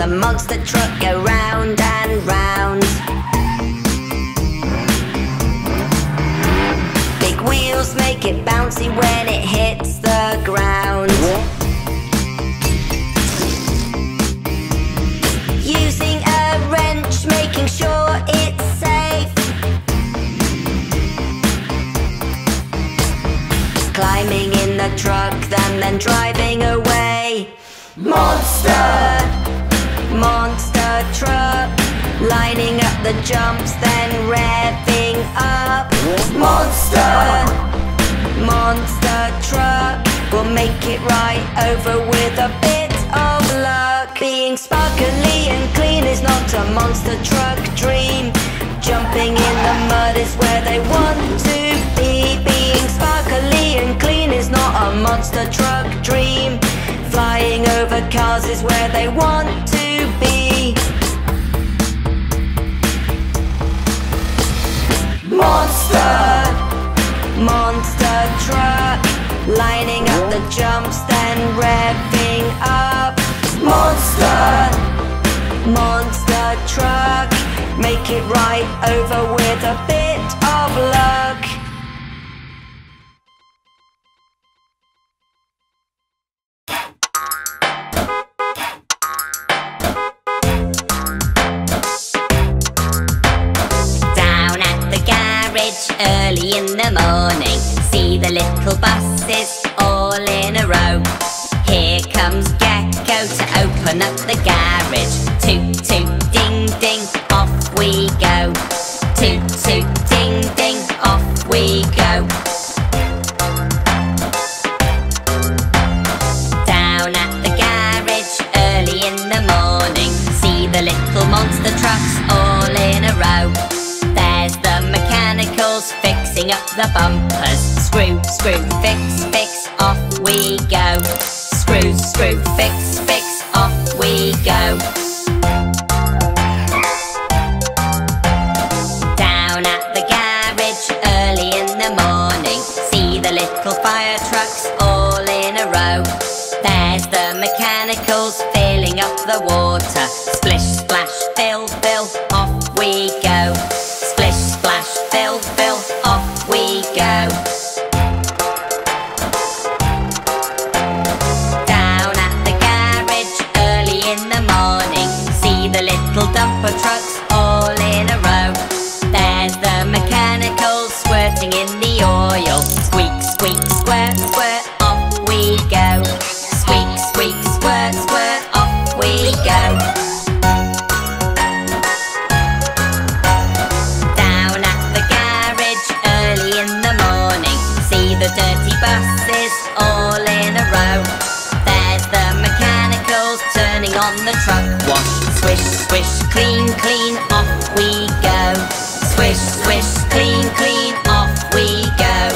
the mugs that truck go round and round. Big wheels make it bouncy when it hits the ground. Using a wrench, making sure it's safe. Climbing in the truck and then driving away. Monster truck, lining up the jumps then revving up. Monster truck, we'll make it right over with a bit of luck. Being sparkly and clean is not a monster truck dream. Jumping in the mud is where they want to be. Being sparkly and clean is not a monster truck dream. Flying over cars is where they want to be. Monster truck, lining up the jumps then revving up. Monster truck, make it right over with a bit of luck. Early in the morning, see the little buses all in a row. Here comes Gecko to open up the garage. Toot toot ding ding, off we go. Toot toot ding ding, off we go. Down at the garage early in the morning, see the little monster trucks all in a row. Fixing up the bumpers. Screw, screw, fix, fix, off we go. Screw, screw, fix, fix, off we go. Down at the garage early in the morning, see the little fire trucks all in a row. There's the mechanicals filling up the water. Splish, splash, fill, fill, off we go. Splish, splash, fill, fill, go. Down at the garage early in the morning, see the little dumper trucks all in a row. There's the mechanicals squirting in the oil. Squeak, squeak, squirt, squirt, off we go. Squeak, squeak, squirt, squirt, off we go. Dirty buses all in a row. There's the mechanicals turning on the truck wash. Swish, swish, clean, clean, off we go. Swish, swish, clean, clean, off we go.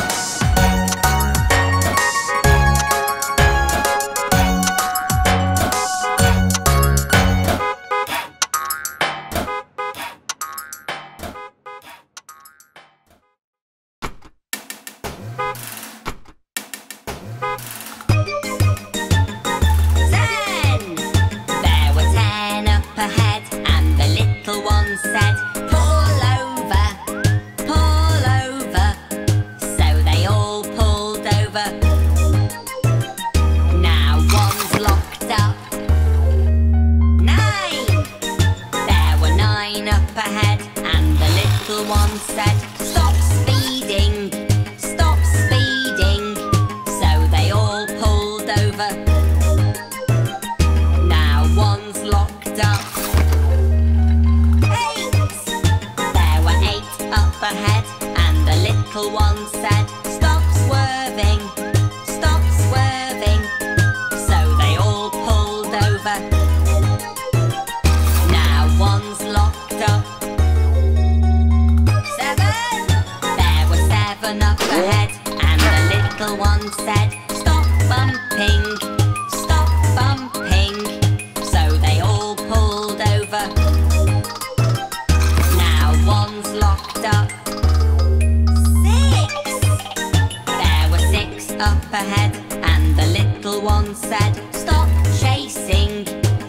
Ahead, and the little one said, stop chasing,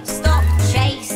stop chasing.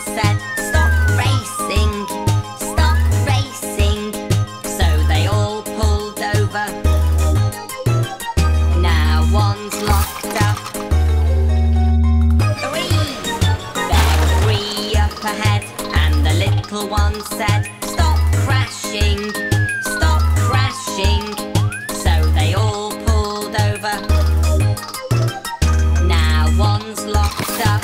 sunset. Stop racing, stop racing. So they all pulled over. Now one's locked up. Three. There were three up ahead, and the little one said, stop crashing, stop crashing. So they all pulled over. Now one's locked up.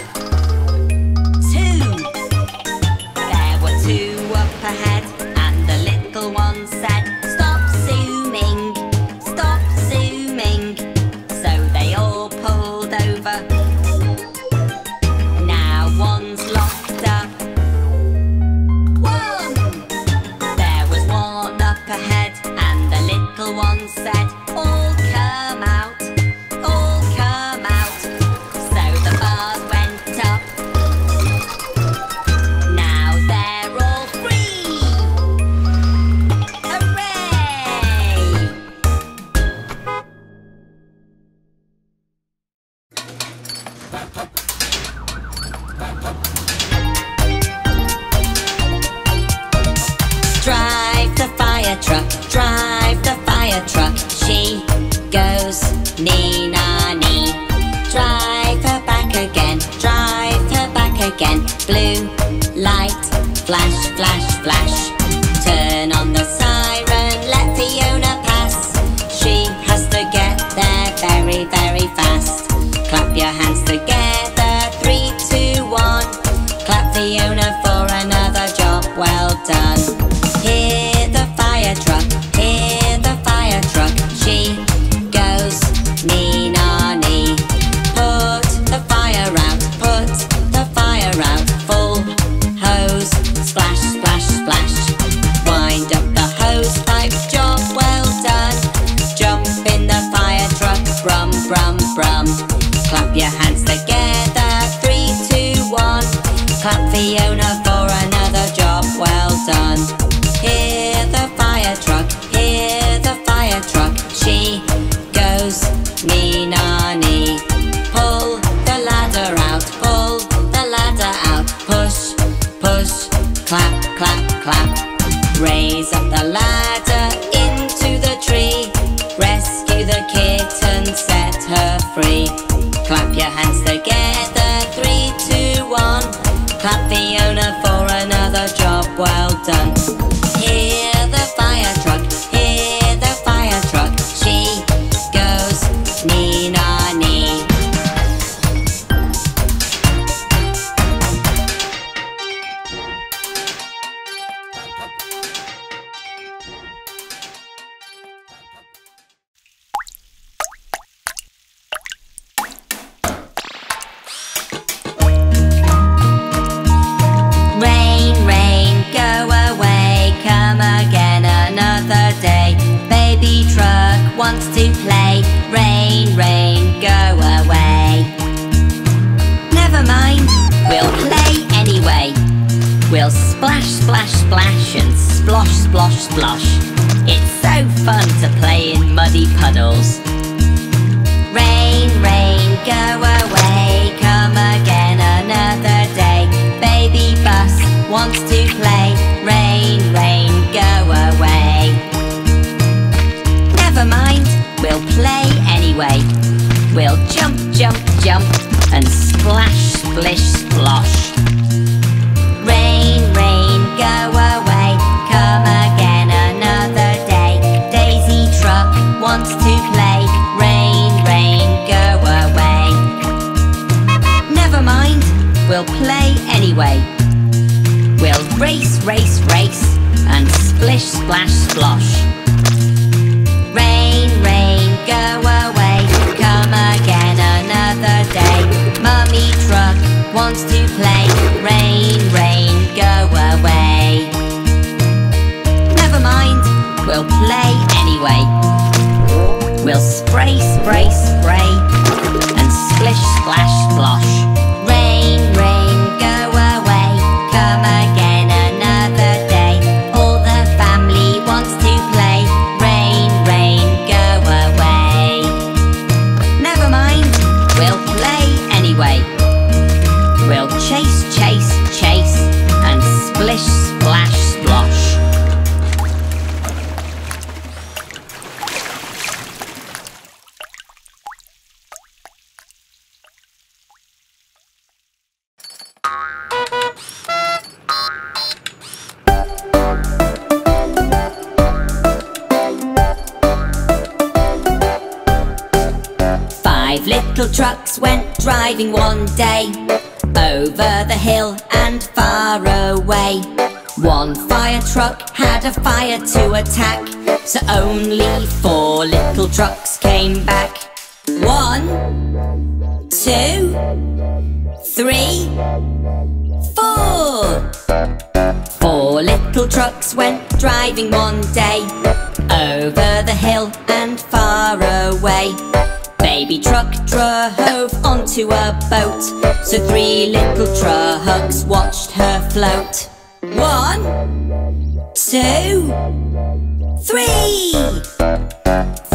Chase, chase, chase. Five little trucks went driving one day, over the hill and far away. One fire truck had a fire to attack, so only four little trucks came back. 1, 2, 3, 4. Four little trucks went driving one day, over the hill and far away. Baby truck drove onto a boat, so three little trucks watched her float. 1, 2, 3.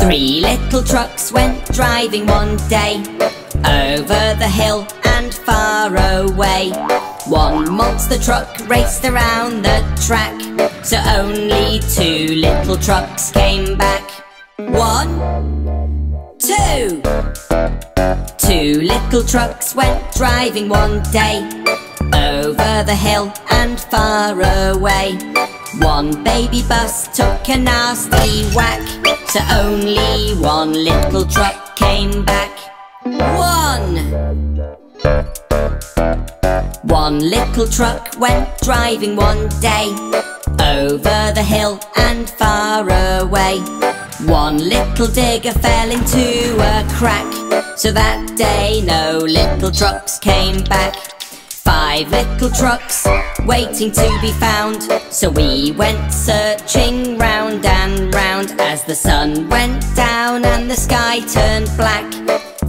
Three little trucks went driving one day, over the hill and far away. One monster truck raced around the track, so only two little trucks came back. 1, 2. Two little trucks went driving one day, over the hill and far away. One baby bus took a nasty whack, so only one little truck came back. 1 little truck went driving one day, over the hill and far away. One little digger fell into a crack, so that day no little trucks came back. 5 little trucks waiting to be found, so we went searching round and round. As the sun went down and the sky turned black,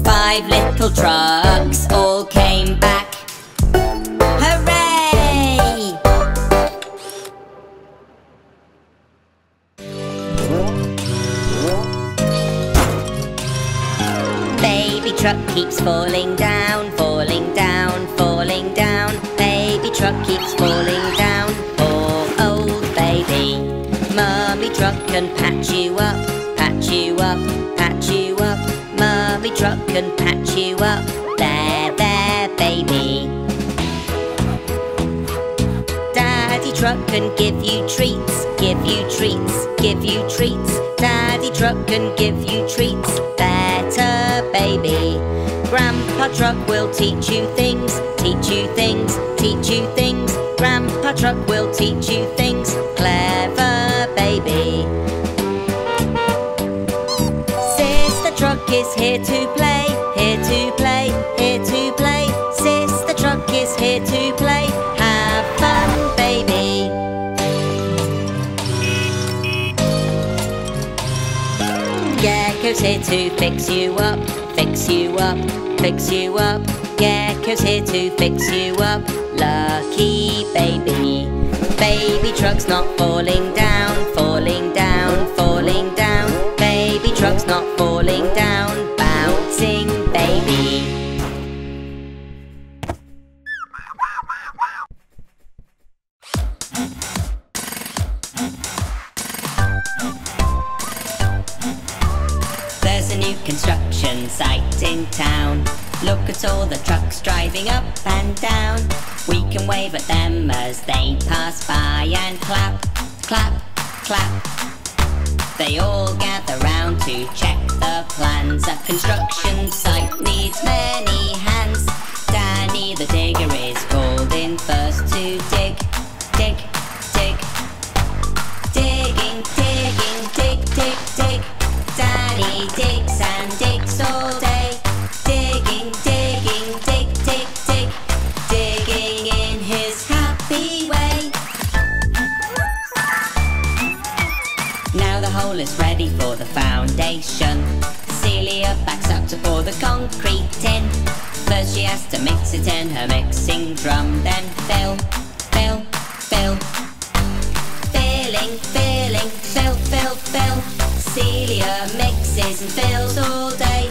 5 little trucks all came back. Hooray! Baby truck keeps falling down, falling down, falling down. Baby truck keeps falling down, poor old baby. Mummy truck can patch you up, patch you up, patch you up. Mummy truck can patch you up, there, baby. Daddy truck can give you treats, give you treats, give you treats. Daddy truck can give you treats, better, baby. Grandpa truck will teach you things, teach you things, teach you things. Grandpa truck will teach you things, clever, baby. Truck is here to play, here to play, here to play. Sister truck is here to play, have fun, baby. Gecko's here to fix you up, fix you up, fix you up. Gecko's here to fix you up, lucky baby. Baby truck's not falling down, falling down, falling down. Baby truck's not falling down, bouncing baby. There's a new construction site in town. Look at all the trucks driving up and down. We can wave at them as they pass by and clap, clap, clap. They all gather round to check the plans. A construction site needs many hands. Danny the digger is called in first to dig, dig, dig. Digging, digging, dig, dig, dig. Danny digs and digs all day. Digging, digging, dig, dig, dig. Digging in his happy way. Now the hole is ready for the foundation. Celia backs up to pour the concrete in. First she has to mix it in her mixing drum, then fill, fill, fill. Filling, filling, fill, fill, fill. Celia mixes and fills all day.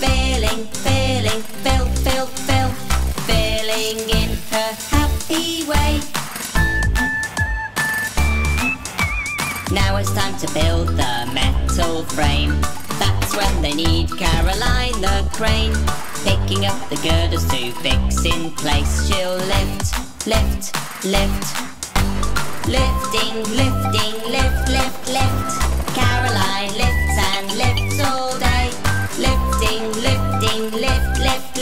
Filling, filling, fill, fill, fill. Filling in her happy way. Now it's time to build the metal frame. That's when they need Caroline the crane. Picking up the girders to fix in place. She'll lift, lift, lift. Lifting, lifting, lift, lift, lift. Caroline lifts and lifts all day. Lifting, lifting,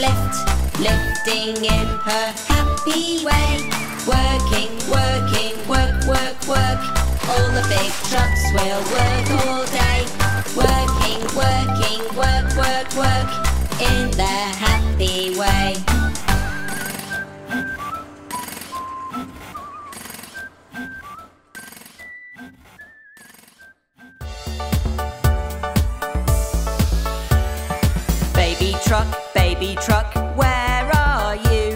lift, lifting in her happy way. Working, working, work, work, work. All the big trucks will work all day. Working, working, work, work, work. In their happy way. Baby truck, where are you?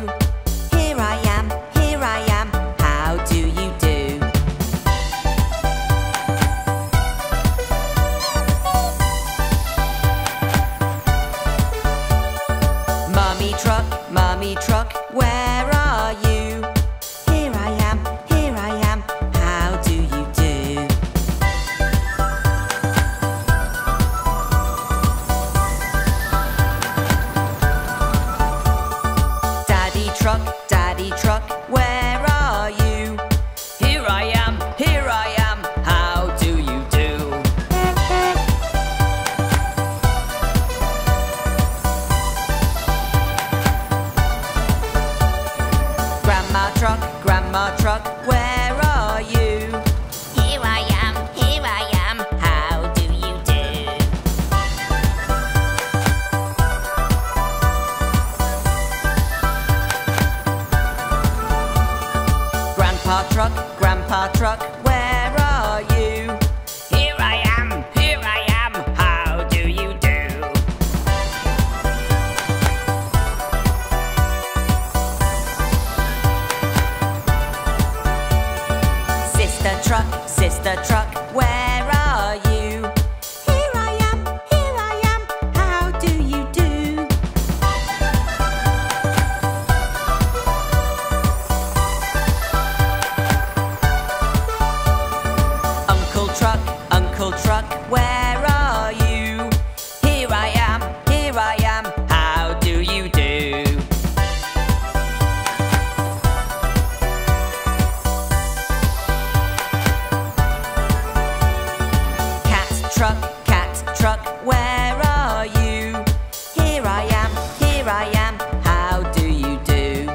Here I am, how do you do? Mummy truck, where are you? Here I am, how do you do? Daddy truck, where are you? Here I am, how do you do? Grandma truck, where are you? Here I am, how do you do? Grandpa truck, where are you? Here I am, how do you do? Sister truck, where are you? Here I am, how do you do? Uncle truck, where are you? Here I am, how do you do? Cat truck, where are you? Here I am, how do you do?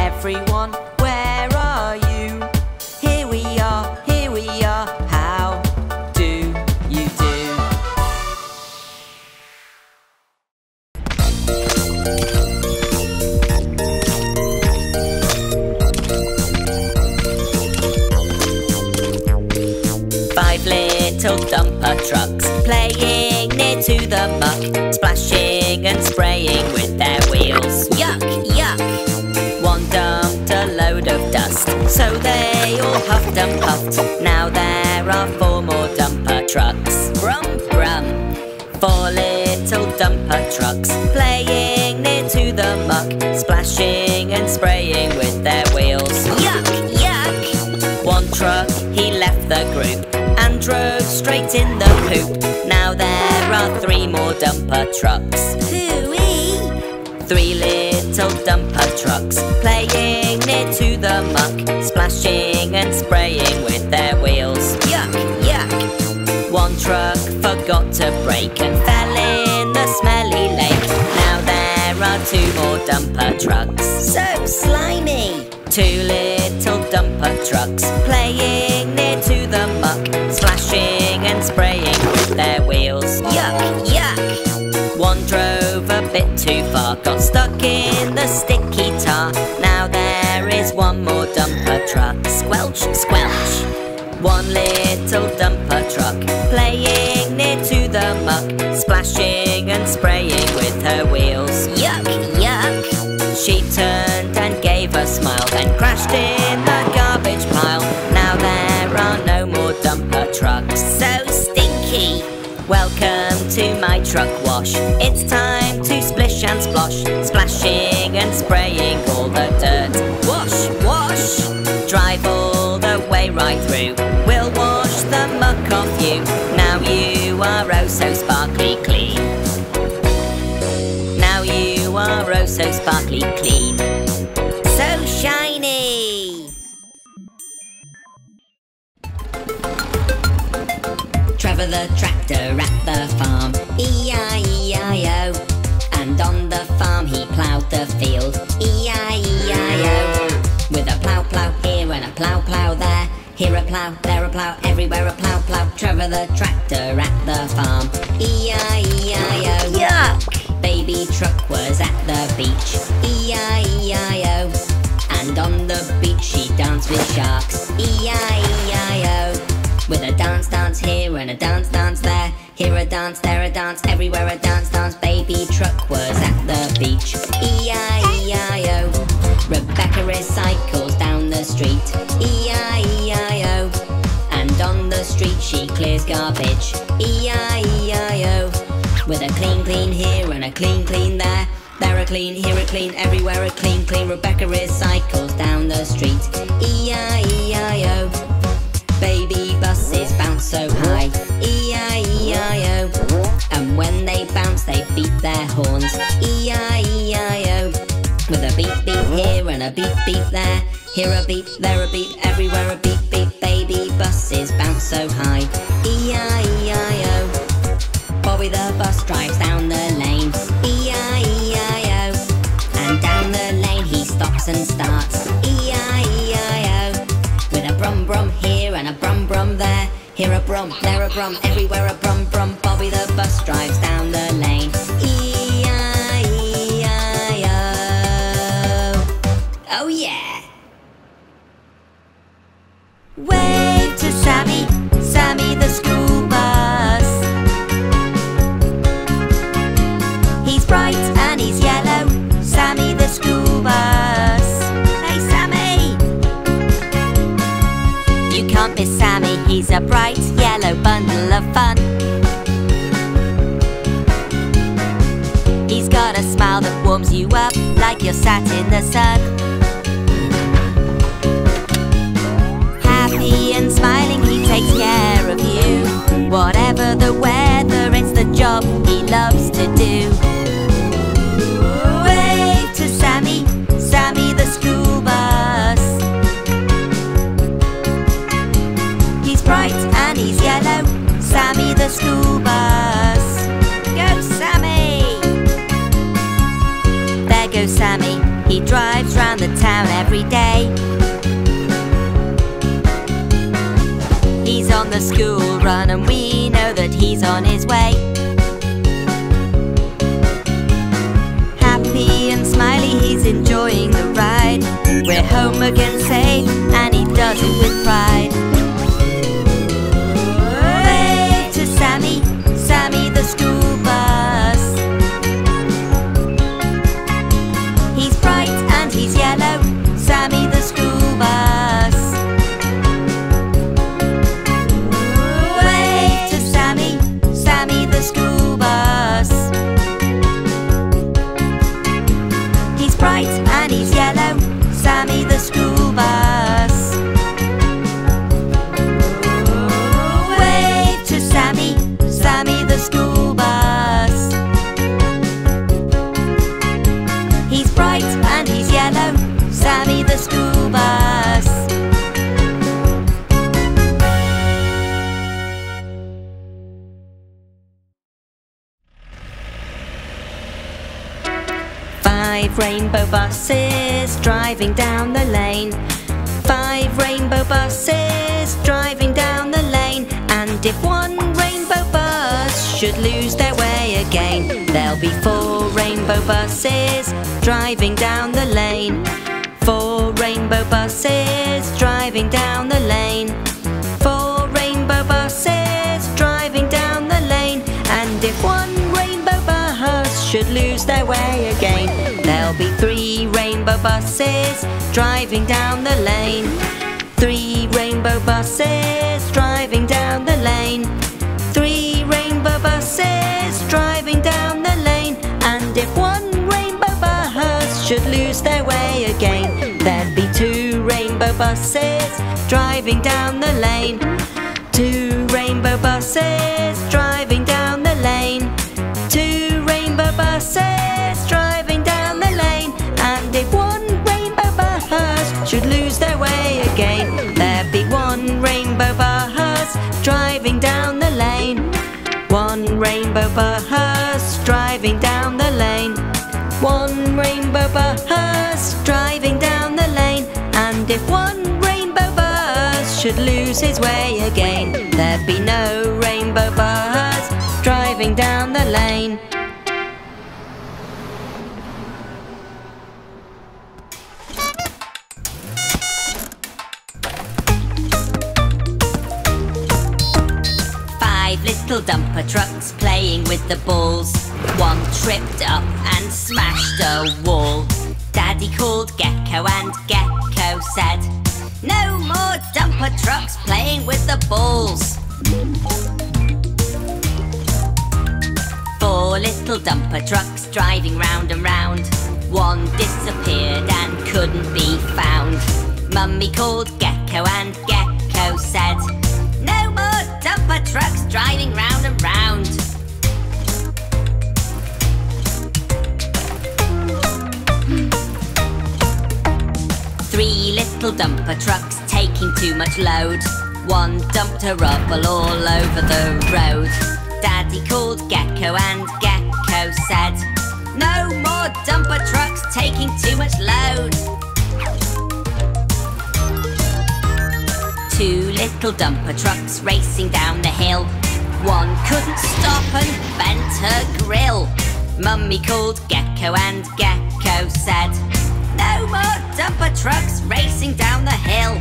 Everyone, where are you? Here we are, how do you do? Five little dumper trucks playing near to the muck, splashing and spraying with their wheels. Yuck, yuck! One dumped a load of dust, so they all huffed and puffed. Now there are four more dumper trucks. Brum, brum. Four little dumper trucks playing near to the muck, splashing and spraying with their wheels. Yuck, yuck! One truck, he left the group and drove straight in the poop. Now there are three more dumper trucks. Hooey! Three little dumper trucks playing near to the muck, splashing and spraying with their wheels. Yuck, yuck! One truck forgot to brake and fell in the smelly lake. Now there are two more dumper trucks. So slimy! Two little dumper trucks playing near to the muck, splashing and spraying with their wheels. Yuck, yuck! One drove a bit too far, got stuck in the sticky tar. Now there is one more dumper truck. Squelch, squelch! One little dumper truck playing near to the muck, splashing and spraying with her wheels. Yuck, yuck! She turned and gave a smile, then crashed in the garbage pile. Now there are no more dumper trucks. So stinky! Welcome to my truck wash. It's time to splish and splosh, splashing and spraying all the dirt. Wash, wash! Drive all the way right through. We'll wash the muck off you. Now you are oh so sparkly clean. Are oh so sparkly clean, so shiny. Trevor the tractor at the farm, E-I-E-I-O. And on the farm he ploughed the field, E-I-E-I-O. With a plough, plough here and a plough, plough there. Here a plough, there a plough, everywhere a plough, plough. Trevor the tractor at the farm, E-I-E-I-O. Yuck! Baby truck was at the beach, E-I-E-I-O. And on the beach she danced with sharks, E-I-E-I-O. With a dance, dance here and a dance, dance there. Here a dance, there a dance, everywhere a dance, dance. Baby truck was at the beach, E-I-E-I-O. Rebecca recycles down the street, E-I-E-I-O. And on the street she clears garbage, E-I-E-I-O. With a clean, clean here and a clean, clean there. There a clean, here a clean, everywhere a clean, clean. Rebecca recycles down the street, E-I-E-I-O. Baby buses bounce so high, E-I-E-I-O. And when they bounce they beat their horns, E-I-E-I-O. With a beep beep here and a beep beep there. Here a beep, there a beep, everywhere a beep beep. Baby buses bounce so high, E-I-E-I-O. Bobby the bus drives down the lane, E-I-E-I-O. And down the lane he stops and starts, E-I-E-I-O. With a brum brum here and a brum brum there. Here a brum, there a brum, everywhere a brum brum. Bobby the bus drives down the lane, E-I-E-I-O. Oh yeah! Wave to Sammy, Sammy the school bus. He's bright and he's yellow, Sammy the school bus. Can't miss Sammy, he's a bright yellow bundle of fun. He's got a smile that warms you up like you're sat in the sun. Happy and smiling, he takes care of you. Whatever the weather, it's the job he loves to do. Wave to Sammy, Sammy the school bus. Bright and he's yellow, Sammy the school bus. Go Sammy! There goes Sammy, he drives round the town every day. He's on the school run and we know that he's on his way. Happy and smiley, he's enjoying the ride. We're home again safe and he does it with pride. Sammy, Sammy the school bus. He's bright and he's yellow, Sammy the school bus. Wave to Sammy, Sammy the school bus. He's bright and he's yellow, Sammy the school bus. Sammy the school bus. He's bright and he's yellow, Sammy the school bus. Five rainbow buses driving down the lane. Five rainbow buses driving down the lane. And if one rainbow bus should lose their way again, there'll be four rainbow buses driving down the lane. Four rainbow buses driving down the lane. Four rainbow buses driving down the lane. And if one rainbow bus should lose their way again, there'll be three rainbow buses driving down the lane. Three rainbow buses driving down the lane. Three rainbow buses driving down the lane. And if one rainbow bus should lose their way again, there'd be two rainbow buses driving down the lane. Two rainbow buses driving down the lane. Two rainbow buses driving down the lane. And if one rainbow bus should lose their way again, there'd be one rainbow bus driving down the lane. rainbow bus driving down the lane. One rainbow bus driving down the lane. And if one rainbow bus should lose his way again, there'd be no rainbow bus driving down the lane. Little dumper trucks playing with the balls. One tripped up and smashed a wall. Daddy called Gecko and Gecko said, "No more dumper trucks playing with the balls." Four little dumper trucks driving round and round. One disappeared and couldn't be found. Mummy called Gecko and Gecko said, "No more dumper trucks driving round and round." Three little dumper trucks taking too much load. One dumped her rubble all over the road. Daddy called Gecko and Gecko said, "No more dumper trucks taking too much load." Two little dumper trucks racing down the hill. One couldn't stop and bent her grill. Mummy called Gecko and Gecko said, "No more dumper trucks racing down the hill."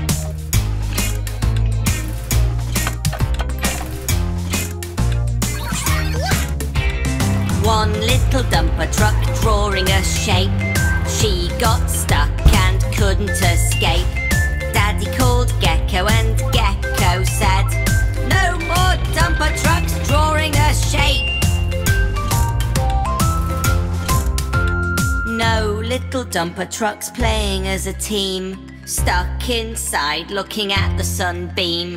One little dumper truck drawing a shape. She got stuck and couldn't escape. Daddy called Gecko and Gecko said, "No more dumper trucks drawing a shape." No little dumper trucks playing as a team. Stuck inside looking at the sunbeam.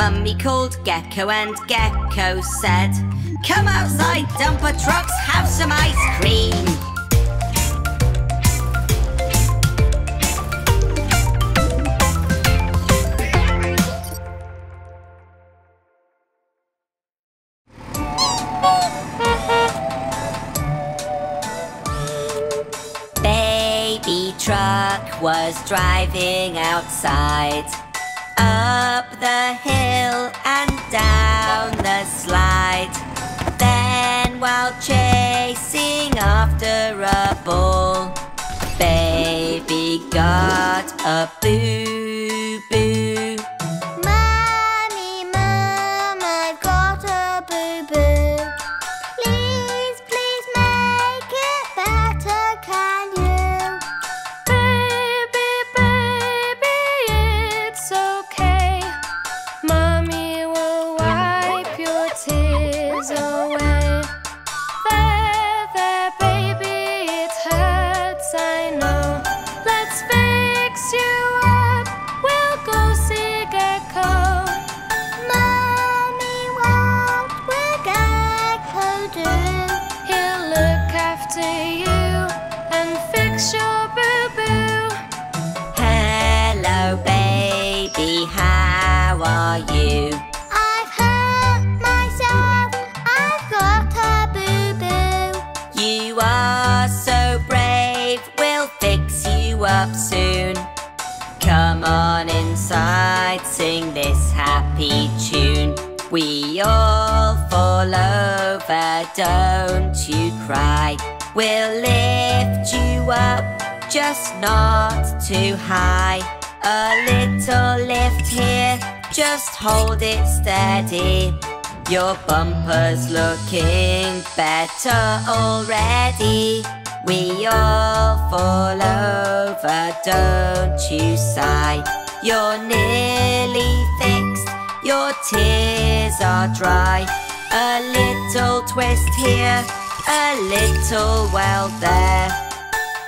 Mummy called Gecko and Gecko said, "Come outside, dumper trucks, have some ice cream." Truck was driving outside, up the hill and down the slide. Then while chasing after a ball, baby got a boo-boo. Mommy, Mum, I've got a boo-boo. Please, please make it better, can you? Up soon. Come on inside, sing this happy tune. We all fall over, don't you cry. We'll lift you up, just not too high. A little lift here, just hold it steady. Your bumper's looking better already. We all fall over, don't you sigh. You're nearly fixed, your tears are dry. A little twist here, a little weld there.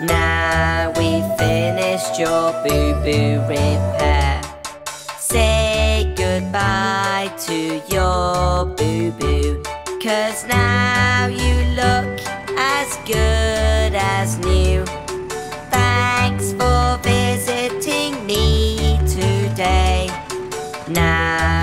Now we've finished your boo-boo repair. Say goodbye to your boo-boo, 'cause now you look as good as new. Thanks for visiting me today. Now